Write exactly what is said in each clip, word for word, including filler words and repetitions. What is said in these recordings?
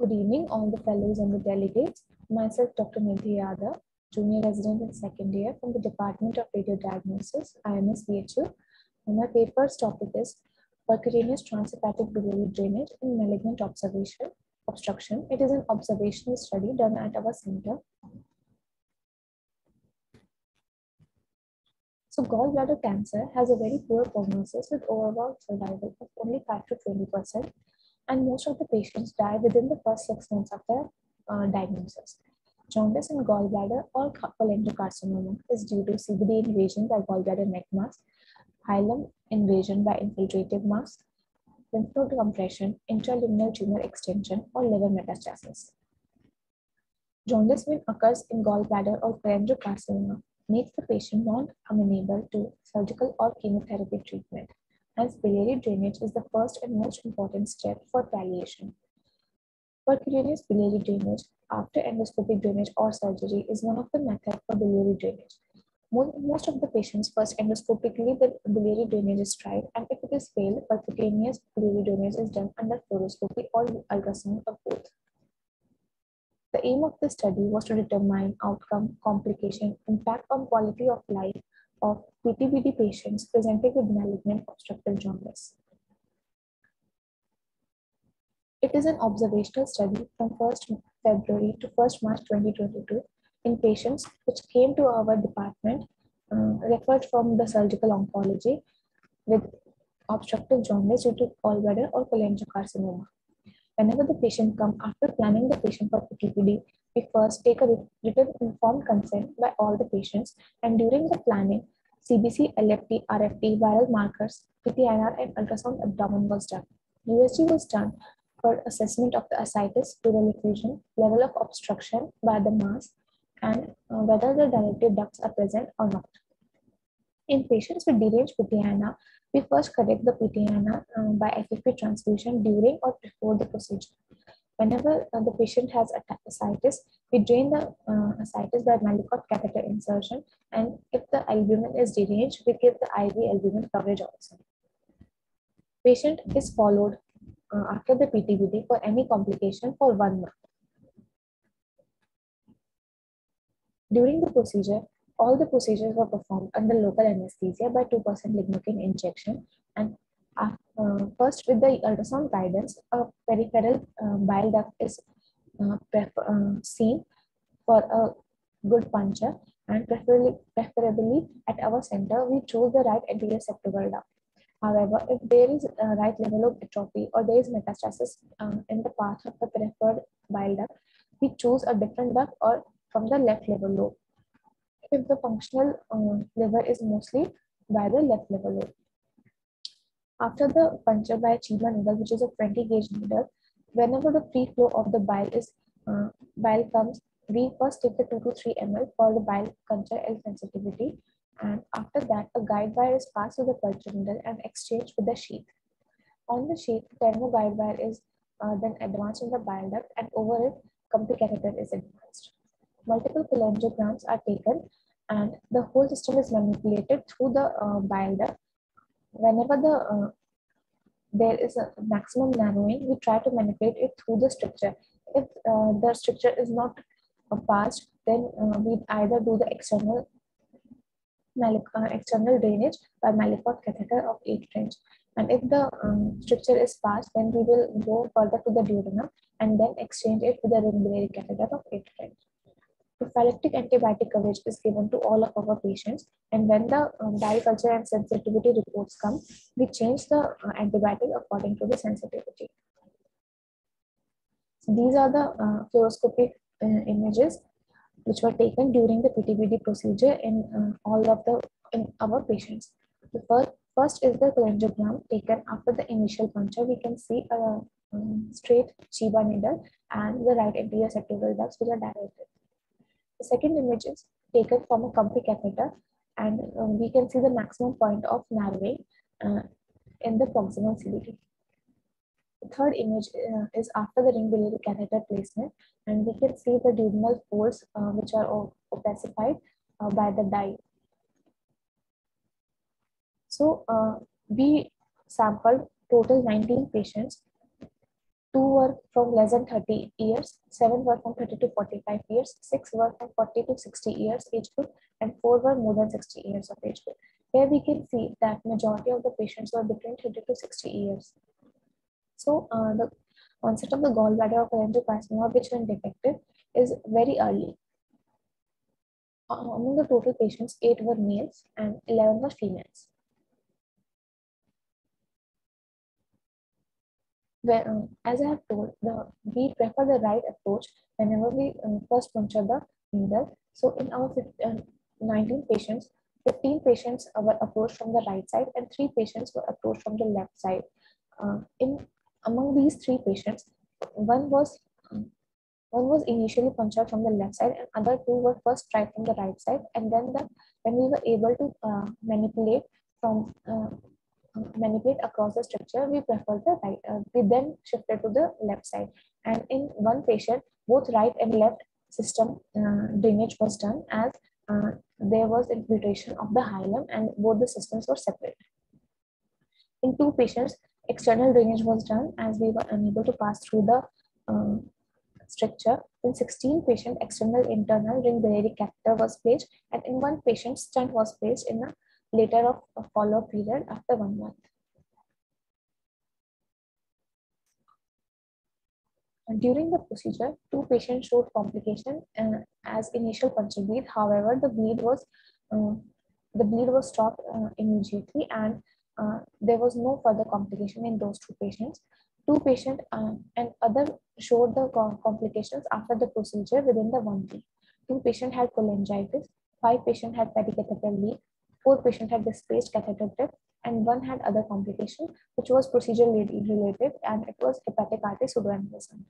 Good evening, all the fellows and the delegates. Myself, Doctor Nidhi Yadav, junior resident in second year from the Department of Radio Diagnosis, I M S, B H U. My paper's topic is percutaneous transhepatic biliary drainage in malignant observation obstruction. It is an observational study done at our center. So gallbladder cancer has a very poor prognosis with overall survival of only five to twenty percent. And most of the patients die within the first six months of their uh, diagnosis. Jaundice in gallbladder or cholangiocarcinoma is due to C B D invasion by gallbladder neck mass, hilum invasion by infiltrative mass, lymph node compression, intraluminal tumor extension, or liver metastasis. Jaundice when occurs in gallbladder or cholangiocarcinoma makes the patient not amenable to surgical or chemotherapy treatment. Hence, biliary drainage is the first and most important step for palliation. Percutaneous biliary drainage after endoscopic drainage or surgery is one of the methods for biliary drainage. Most of the patients first endoscopically the biliary drainage is tried, and if it is failed, percutaneous biliary drainage is done under fluoroscopy or ultrasound of both. The aim of the study was to determine outcome, complication, impact on quality of life of P T B D patients presented with malignant obstructive jaundice. It is an observational study from first February to first March twenty twenty-two in patients which came to our department uh, referred from the surgical oncology with obstructive jaundice due to gallbladder or cholangiocarcinoma. Whenever the patient comes, after planning the patient for P T B D, we first take a written informed consent by all the patients, and during the planning, C B C, L F T, R F T, viral markers, P T I N R, and ultrasound abdomen was done. U S G was done for assessment of the ascites, pleural effusion, level of obstruction by the mass, and whether the dilated ducts are present or not. In patients with deranged P T I N R, we first correct the P T I N R um, by F F P transfusion during or before the procedure. Whenever uh, the patient has ascites, we drain the uh, ascites by Mallicott catheter insertion, and if the albumin is deranged, we give the I V albumin coverage also. Patient is followed uh, after the P T B D for any complication for one month. During the procedure, all the procedures were performed under local anesthesia by two percent lignocaine injection, and uh, uh, first with the ultrasound guidance, a peripheral uh, bile duct is uh, uh, seen for a good puncture, and preferably, preferably at our center, we choose the right anterior septal duct. However, if there is a right level of atrophy or there is metastasis uh, in the path of the preferred bile duct, we choose a different duct or from the left level lobe. If the functional uh, liver is mostly by the left level lobe. After the puncture by a Chiba needle, which is a twenty gauge needle, whenever the free flow of the bile is uh, bile comes, we first take the two to three milliliters for the bile culture L sensitivity, and after that, a guide wire is passed to the culture needle and exchanged with the sheath. On the sheath, thermo guide wire is uh, then advanced in the bile duct, and over it, complete catheter is advanced. Multiple cholangiograms are taken, and the whole system is manipulated through the uh, bile duct. Whenever the uh, there is a maximum narrowing, we try to manipulate it through the stricture. If uh, the stricture is not uh, passed, then uh, we either do the external uh, external drainage by Mallicott catheter of eight inch, and if the um, stricture is passed, then we will go further to the duodenum and then exchange it with the biliary catheter of eight inch. Prophylactic antibiotic coverage is given to all of our patients, and when the um, bile culture and sensitivity reports come, we change the uh, antibiotic according to the sensitivity. So these are the uh, fluoroscopic uh, images which were taken during the P T B D procedure in uh, all of the in our patients. The first, first is the cholangiogram taken after the initial puncture. We can see a um, straight Chiba needle and the right anterior septal ducts which are dilated. The second image is taken from a comfy catheter, and um, we can see the maximum point of narrowing uh, in the proximal C B D. The third image uh, is after the ring biliary catheter placement, and we can see the duodenal folds uh, which are opacified uh, by the dye. So uh, we sampled total nineteen patients Two were from less than thirty years, seven were from thirty to forty-five years, six were from forty to sixty years age group, and four were more than sixty years of age group. Here we can see that majority of the patients were between thirty to sixty years. So uh, the onset of the gallbladder or cholangiocarcinoma, which when detected, is very early. Among the total patients, eight were males and eleven were females. Well, um, as I have told, the, we prefer the right approach whenever we um, first puncture the needle. So in our nineteen patients, fifteen patients were approached from the right side and three patients were approached from the left side. Uh, in among these three patients, one was um, one was initially punctured from the left side, and other two were first tried from the right side. And then the when we were able to uh, manipulate from uh, manipulate across the structure, we preferred the right. Uh, we then shifted to the left side, and in one patient, both right and left system uh, drainage was done, as uh, there was infiltration of the hilum, and both the systems were separate. In two patients, external drainage was done, as we were unable to pass through the um, structure. In sixteen patients, external internal ring biliary catheter was placed, and in one patient, stent was placed in a later of a follow-up period after one month. And during the procedure, two patients showed complication uh, as initial puncture bleed. However, the bleed was uh, the bleed was stopped uh, immediately, and uh, there was no further complication in those two patients. Two patients uh, and other showed the complications after the procedure within the one week. Two patients had cholangitis. Five patients had pericatheter leak. Four patients had displaced catheter tip, and one had other complication, which was procedure related, and it was hepatic artery pseudoaneurysm.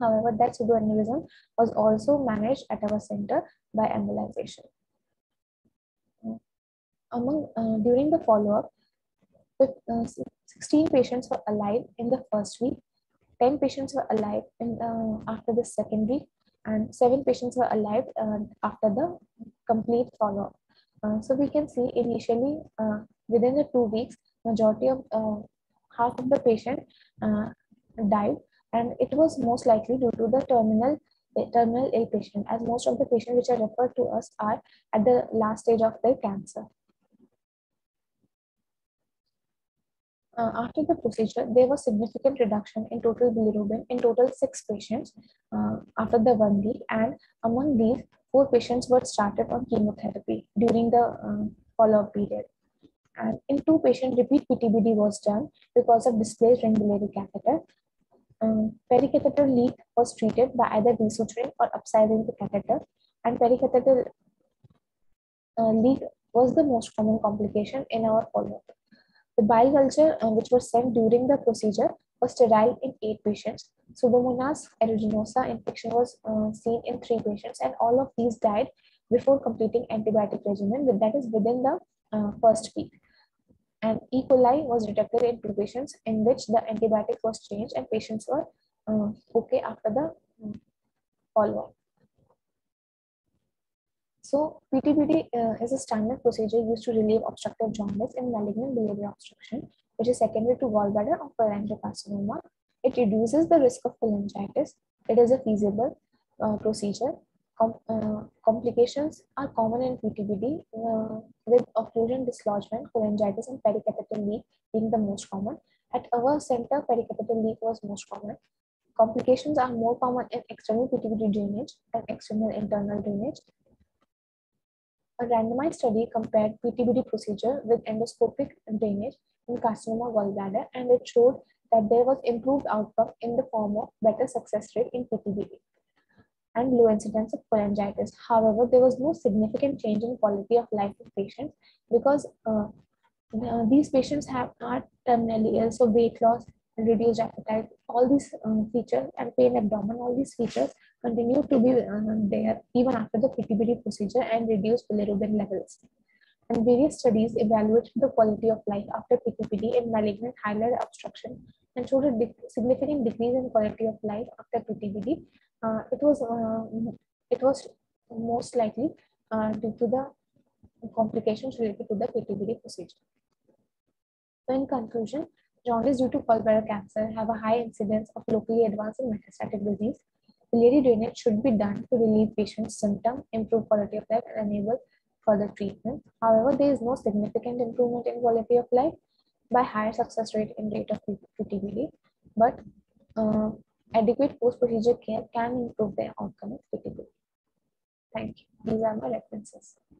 However, that pseudoaneurysm was also managed at our center by embolization. Among uh, during the follow-up, sixteen patients were alive in the first week, ten patients were alive in the, after the second week, and seven patients were alive uh, after the complete follow-up. Uh, so we can see initially uh, within the two weeks, majority of uh, half of the patient uh, died, and it was most likely due to the terminal the terminal ill patient, as most of the patients which are referred to us are at the last stage of their cancer. Uh, after the procedure, there was significant reduction in total bilirubin in total six patients uh, after the one week, and among these, four patients were started on chemotherapy during the uh, follow-up period. And in two patients, repeat P T B D was done because of displaced ring biliary catheter. Um, pericatheter leak was treated by either resuturing or upsizing the catheter, and pericatheter uh, leak was the most common complication in our follow-up. The bile culture uh, which was sent during the procedure was sterile in eight patients. Pseudomonas aeruginosa infection was uh, seen in three patients, and all of these died before completing antibiotic regimen, but that is within the uh, first week. And E. coli was detected in two patients, in which the antibiotic was changed, and patients were uh, okay after the follow-up. So P T B D uh, is a standard procedure used to relieve obstructive jaundice in malignant biliary obstruction, which is secondary to gallbladder or cholangiocarcinoma. It reduces the risk of cholangitis. It is a feasible uh, procedure. Com uh, complications are common in P T B D, uh, with occlusion, dislodgement, cholangitis, and pericatheter leak being the most common. At our center, pericatheter leak was most common. Complications are more common in external P T B D drainage and external internal drainage. A randomized study compared P T B D procedure with endoscopic drainage in carcinoma gallbladder, and it showed that there was improved outcome in the form of better success rate in P T B D and low incidence of cholangitis. However, there was no significant change in quality of life of patients, because uh, uh, these patients have are terminally ill, so weight loss, reduced appetite, all these um, features, and pain abdomen, all these features continue to be uh, there even after the P T B D procedure and reduced bilirubin levels. And various studies evaluated the quality of life after P T B D in malignant hilar obstruction and showed a significant decrease in quality of life after P T B D. Uh, it was uh, it was most likely uh, due to the complications related to the P T B D procedure. So in conclusion, jaundice due to gallbladder cancer have a high incidence of locally advanced and metastatic disease. Biliary drainage should be done to relieve patient's symptom, improve quality of life, and enable further treatment. However, there is no significant improvement in quality of life by higher success rate in rate of P T B D, but uh, adequate post-procedure care can improve their outcome of P T B D. Thank you. These are my references.